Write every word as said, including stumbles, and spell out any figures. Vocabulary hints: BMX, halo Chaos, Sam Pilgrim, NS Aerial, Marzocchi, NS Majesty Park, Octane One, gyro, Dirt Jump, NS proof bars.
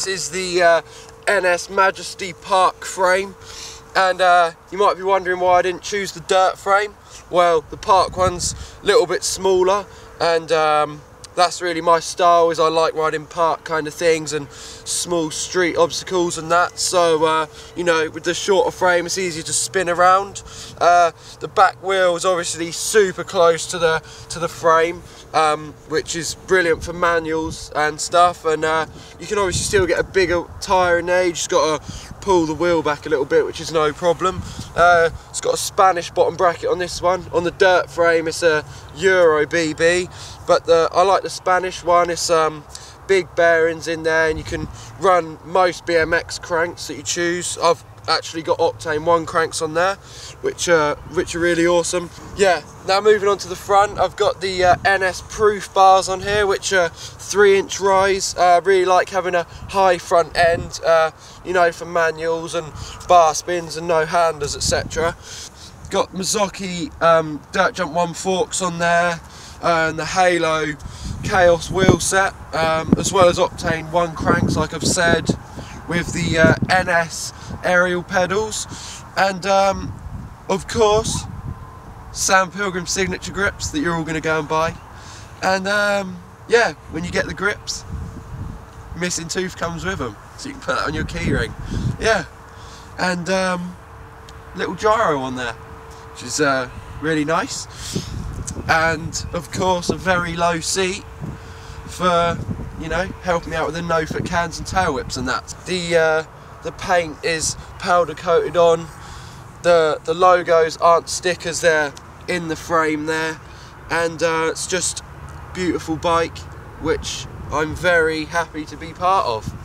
This is the uh, N S Majesty Park frame, and uh, you might be wondering why I didn't choose the dirt frame. Well, the park one's a little bit smaller, and um, that's really my style. Is I like riding park kind of things and small street obstacles and that. So uh, you know, with the shorter frame, it's easier to spin around. Uh, the back wheel is obviously super close to the to the frame, um, which is brilliant for manuals and stuff. And uh, you can obviously still get a bigger tyre in there. You just got to pull the wheel back a little bit, which is no problem. Uh, it's got a Spanish bottom bracket on this one. On the dirt frame, it's a Euro B B, but the I like the Spanish one. It's um, big bearings in there, and you can run most B M X cranks that you choose. I've actually got Octane One cranks on there, which uh, which are really awesome. Yeah, now moving on to the front, I've got the uh, N S proof bars on here, which are three inch rise. I uh, really like having a high front end, uh, you know, for manuals and bar spins and no handers, et cetera. Got Marzocchi um, Dirt Jump One forks on there, and the Halo Chaos wheel set, um, as well as Octane One cranks, like I've said, with the uh, N S Aerial pedals, and um, of course Sam Pilgrim signature grips that you're all going to go and buy. And um, yeah, when you get the grips, missing tooth comes with them, so you can put that on your key ring. Yeah, and um, little gyro on there, which is uh, really nice. And of course a very low seat for, you know, helping me out with the no foot cans and tail whips and that. The uh, the paint is powder coated on. The the logos aren't stickers, they're in the frame there. And uh, it's just a beautiful bike, which I'm very happy to be part of.